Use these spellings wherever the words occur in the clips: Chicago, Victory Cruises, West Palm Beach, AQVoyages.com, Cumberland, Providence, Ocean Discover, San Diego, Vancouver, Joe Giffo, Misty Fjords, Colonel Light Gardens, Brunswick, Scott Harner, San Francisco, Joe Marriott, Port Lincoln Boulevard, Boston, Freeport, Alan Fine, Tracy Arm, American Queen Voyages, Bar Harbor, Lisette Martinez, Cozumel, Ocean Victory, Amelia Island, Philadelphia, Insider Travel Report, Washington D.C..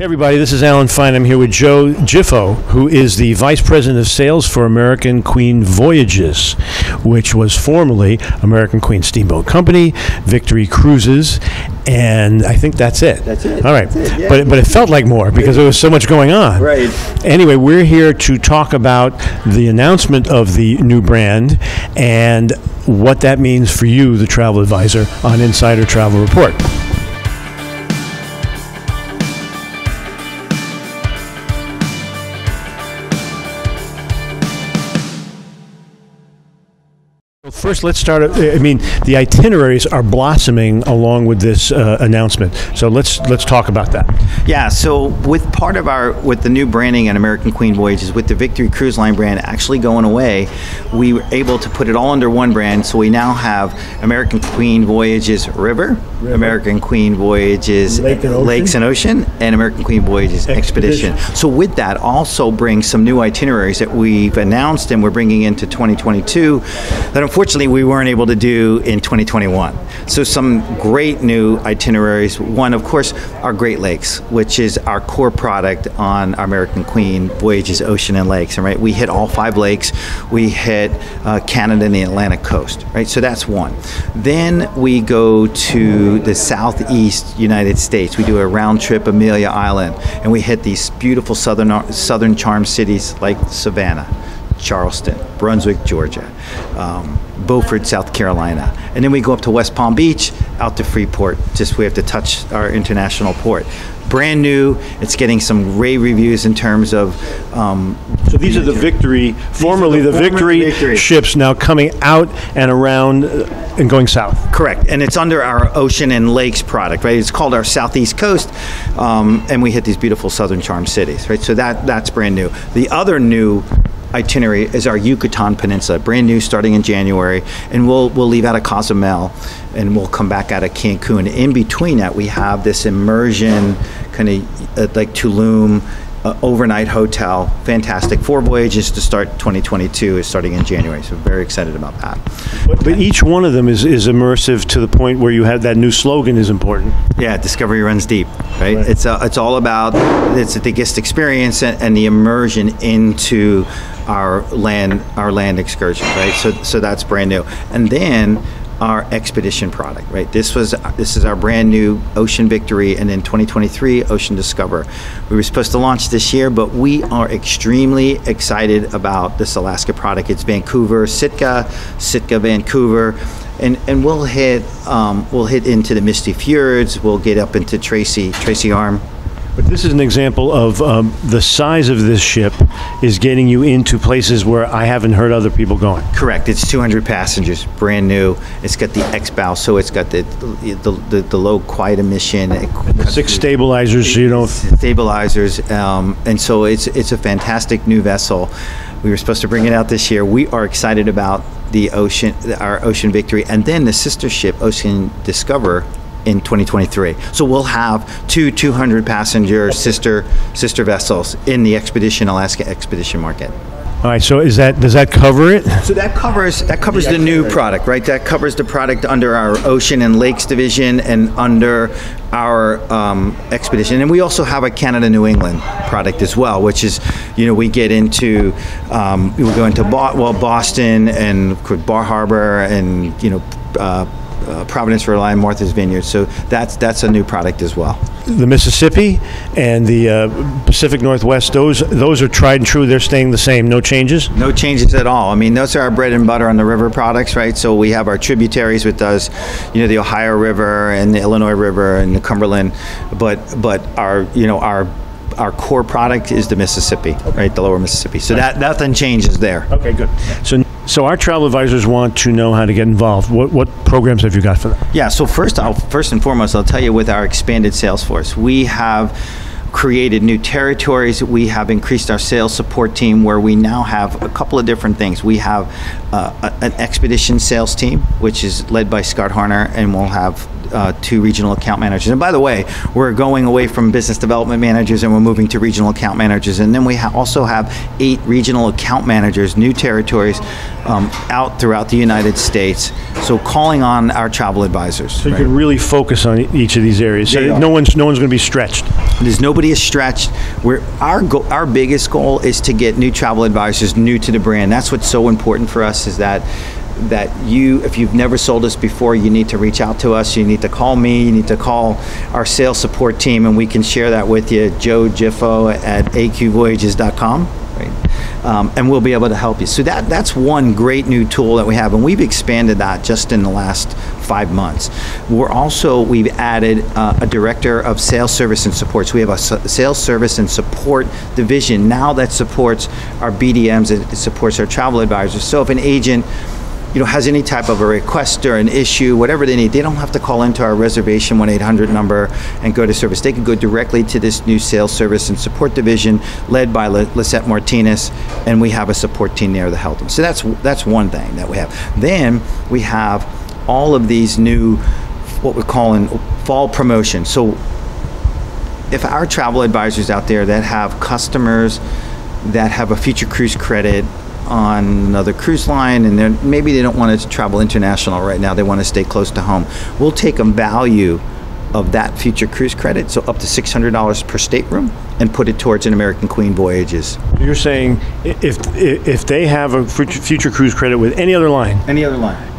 Hey everybody, this is Alan Fine. I'm here with Joe Giffo, who is the Vice President of Sales for American Queen Voyages, which was formerly American Queen Steamboat Company, Victory Cruises, and I think that's it. That's it. All right. That's it, yeah. But it felt like more because there was so much going on. Right. Anyway, we're here to talk about the announcement of the new brand and what that means for you, the travel advisor, on Insider Travel Report. First, let's start. I mean, the itineraries are blossoming along with this announcement. So let's talk about that. Yeah. So with part of our the new branding on American Queen Voyages, with the Victory Cruise Line brand actually going away, we were able to put it all under one brand. So we now have American Queen Voyages River. American Queen Voyages Lakes and Ocean, and American Queen Voyages Expedition. So with that, also brings some new itineraries that we've announced and we're bringing into 2022. That unfortunately, we weren't able to do in 2021. So some great new itineraries. One, of course, our Great Lakes, which is our core product on our American Queen Voyages Ocean and Lakes. And right, we hit all 5 lakes. We hit Canada and the Atlantic coast. Right, so that's one. Then we go to the southeast United States. We do a round trip Amelia Island, and we hit these beautiful southern charm cities like Savannah, Charleston, Brunswick, Georgia, Beaufort, South Carolina, and then we go up to West Palm Beach, out to Freeport. Just we have to touch our international port. Brand new. It's getting some rave reviews in terms of. So these are the Victory, formerly the Victory ships, now coming out and around and going south. Correct, and it's under our Ocean and Lakes product, right? It's called our Southeast Coast, and we hit these beautiful Southern Charm cities, right? So that's brand new. The other new Itinerary is our Yucatan Peninsula, brand new, starting in January, and we'll leave out of Cozumel and we'll come back out of Cancun. In between that, we have this immersion kind of like Tulum overnight hotel. Fantastic. 4 voyages to start 2022 is starting in January, so very excited about that. But each one of them is immersive to the point where you have that new slogan is important. Yeah, discovery runs deep, right? It's all about, it's the guest experience and the immersion into our land excursion, right? So that's brand new. And then our expedition product, right? This is our brand new Ocean Victory, and in 2023 Ocean Discover. We were supposed to launch this year, but we are extremely excited about this Alaska product. It's Vancouver, Sitka, Vancouver, and we'll hit into the Misty Fjords. We'll get up into Tracy Arm. But this is an example of the size of this ship is getting you into places where I haven't heard other people going. Correct. It's 200 passengers, brand new. It's got the X-bow, so it's got the low quiet emission. Six stabilizers, so you know. Stabilizers, and so it's a fantastic new vessel. We were supposed to bring it out this year. We are excited about our Ocean Victory, and then the sister ship, Ocean Discover, in 2023. So we'll have two 200-passenger sister vessels in the Alaska Expedition market. All right, so does that cover it? So that covers the new product, right? That covers the product under our Ocean and Lakes division and under our Expedition. And we also have a Canada New England product as well, which is, you know, we get into, we go into Boston and Bar Harbor and, you know, Providence, Rhode Island, Martha's Vineyard. So that's a new product as well. The Mississippi and the Pacific Northwest, those are tried and true. They're staying the same. No changes? No changes at all. I mean, those are our bread and butter on the river products, right? So we have our tributaries with us, you know, the Ohio River and the Illinois River and the Cumberland, but our, you know, our core product is the Mississippi, right? The lower Mississippi. So nothing changes there. Okay, good. So our travel advisors want to know how to get involved. What programs have you got for that? Yeah, so first and foremost, I'll tell you, with our expanded sales force, we have created new territories. We have increased our sales support team, where we now have a couple of different things. We have an expedition sales team, which is led by Scott Harner, and we'll have 2 regional account managers. And by the way, we're going away from business development managers and we're moving to regional account managers. And then we also have 8 regional account managers, new territories out throughout the United States. So calling on our travel advisors. So you can really focus on each of these areas. So no one's going to be stretched. There's nobody is stretched. Our biggest goal is to get new travel advisors new to the brand. That's what's so important for us, is that you, if you've never sold us before, you need to reach out to us. You need to call me. You need to call our sales support team, and we can share that with you. Joe Giffo at AQVoyages.com. Right? And we'll be able to help you. So that's one great new tool that we have, and we've expanded that just in the last 5 months. We've added a director of sales service and support. So we have a sales service and support division now that supports our BDMs. It supports our travel advisors. So if an agent has any type of a request or an issue, whatever they need, they don't have to call into our reservation 1-800 number and go to service. They can go directly to this new sales service and support division led by Lisette Martinez, and we have a support team there to help them. So that's one thing that we have. Then we have all of these new, what we're calling fall promotions. So if our travel advisors out there that have customers that have a future cruise credit on another cruise line, and maybe they don't want to travel international right now, they want to stay close to home, we'll take a value of that future cruise credit, so up to $600 per stateroom, and put it towards an American Queen Voyages. You're saying if they have a future cruise credit with any other line,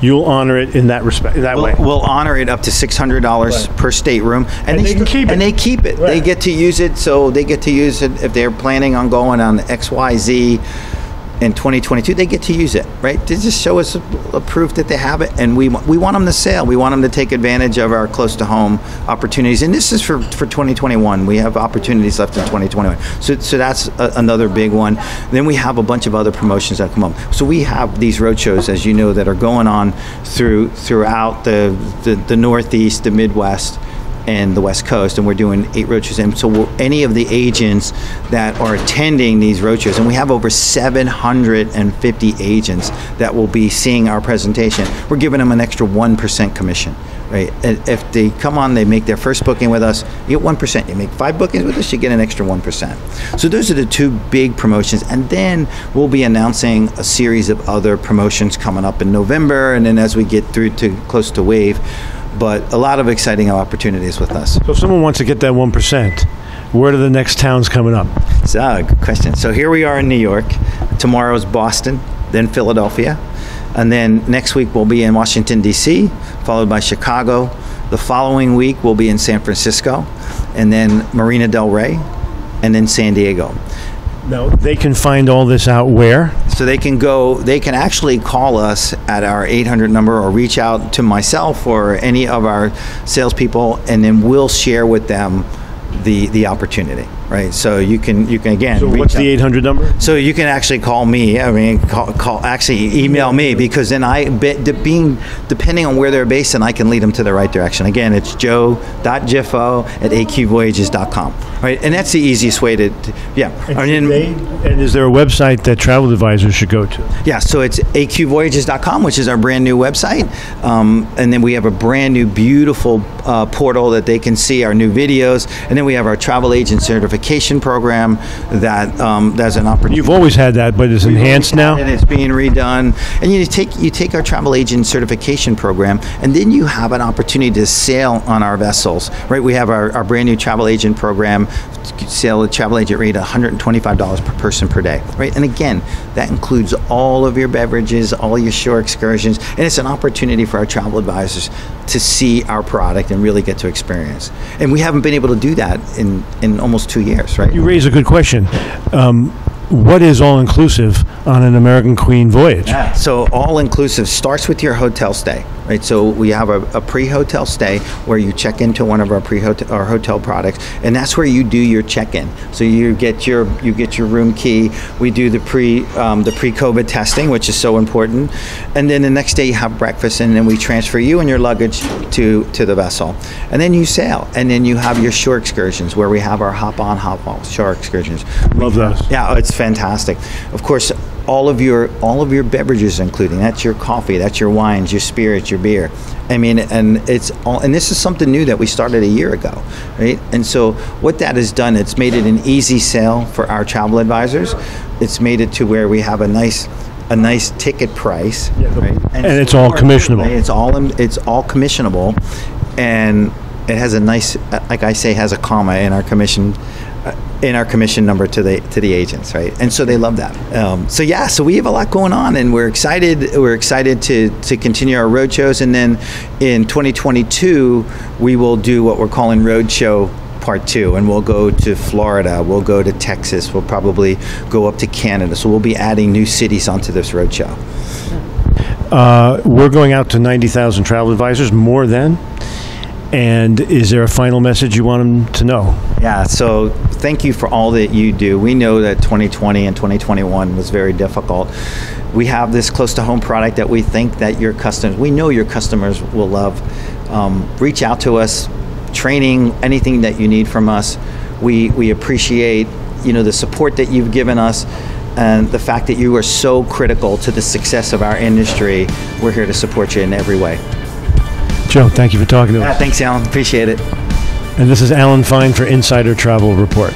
you'll honor it in that respect. We'll honor it up to $600 per stateroom, and they keep it. Right. They get to use it, so they get to use it if they're planning on going on XYZ. In 2022, they get to use it, right? They just show us a proof that they have it, and we want them to sail. We want them to take advantage of our close-to-home opportunities, and this is for 2021. We have opportunities left in 2021, so that's another big one. Then we have a bunch of other promotions that come up. So we have these roadshows, as you know, that are going on throughout the Northeast, the Midwest, and the West Coast, and we're doing 8 roadshows. And so any of the agents that are attending these roadshows, and we have over 750 agents that will be seeing our presentation, we're giving them an extra 1% commission, right? And if they come on, they make their first booking with us, you get 1%. You make 5 bookings with us, you get an extra 1%. So those are the 2 big promotions. And then we'll be announcing a series of other promotions coming up in November, and then as we get through to close to Wave, but a lot of exciting opportunities with us. So if someone wants to get that 1%, where are the next towns coming up? Good question. So here we are in New York. Tomorrow's Boston, then Philadelphia. And then next week we'll be in Washington, D.C., followed by Chicago. The following week we'll be in San Francisco, and then Marina del Rey, and then San Diego. Now, they can find all this out where? So they can actually call us at our 800 number or reach out to myself or any of our salespeople, and then we'll share with them the opportunity, right? So you can again. So what's the 800 number? So you can actually call me. I mean, actually email me, because then depending on where they're based, and I can lead them to the right direction. Again, it's joe.giffo@aqvoyages.com, right? And that's the easiest way to yeah. And is there a website that travel advisors should go to? Yeah, so it's aqvoyages.com, which is our brand new website, and then we have a brand new beautiful portal that they can see our new videos, and then we have our travel agent certification program that that's an opportunity. You've always had that, but it's enhanced now, and it's being redone. And you take our travel agent certification program, and then you have an opportunity to sail on our vessels, right? We have our brand new travel agent program, sail a travel agent rate $125 per person per day, right? And again, that includes all of your beverages, all your shore excursions, and it's an opportunity for our travel advisors to see our product and really get to experience. And we haven't been able to do that in almost 2 years, right? You raise a good question. What is all-inclusive on an American Queen voyage? Yeah, so all-inclusive starts with your hotel stay, right? So we have a pre-hotel stay where you check into one of our our hotel products, and that's where you do your check-in. So you get your room key. We do the pre-COVID testing, which is so important, and then the next day you have breakfast, and then we transfer you and your luggage to the vessel, and then you sail, and then you have your shore excursions where we have our hop-on, hop-off shore excursions. Love those. Yeah, it's fantastic. Of course, all of your beverages, including that's your coffee, that's your wines, your spirits, your beer. I mean, and it's all. And this is something new that we started a year ago, right? And so what that has done, it's made it an easy sale for our travel advisors. It's made it to where we have a nice ticket price, right? And it's all commissionable. It's all commissionable, and. It has a nice, like I say, has a comma in our commission number to the agents, right? And so they love that. So yeah, so we have a lot going on, and we're excited. We're excited to continue our road shows, and then in 2022 we will do what we're calling Roadshow Part 2, and we'll go to Florida, we'll go to Texas, we'll probably go up to Canada. So we'll be adding new cities onto this road show. We're going out to 90,000 travel advisors, more than. And is there a final message you want them to know? Yeah, so thank you for all that you do. We know that 2020 and 2021 was very difficult. We have this close to home product that we think that your customers, we know your customers will love. Reach out to us, training, anything that you need from us. We appreciate, you know, the support that you've given us, and the fact that you are so critical to the success of our industry. We're here to support you in every way. Joe, thank you for talking to us. Thanks, Alan. Appreciate it. And this is Alan Fine for Insider Travel Report.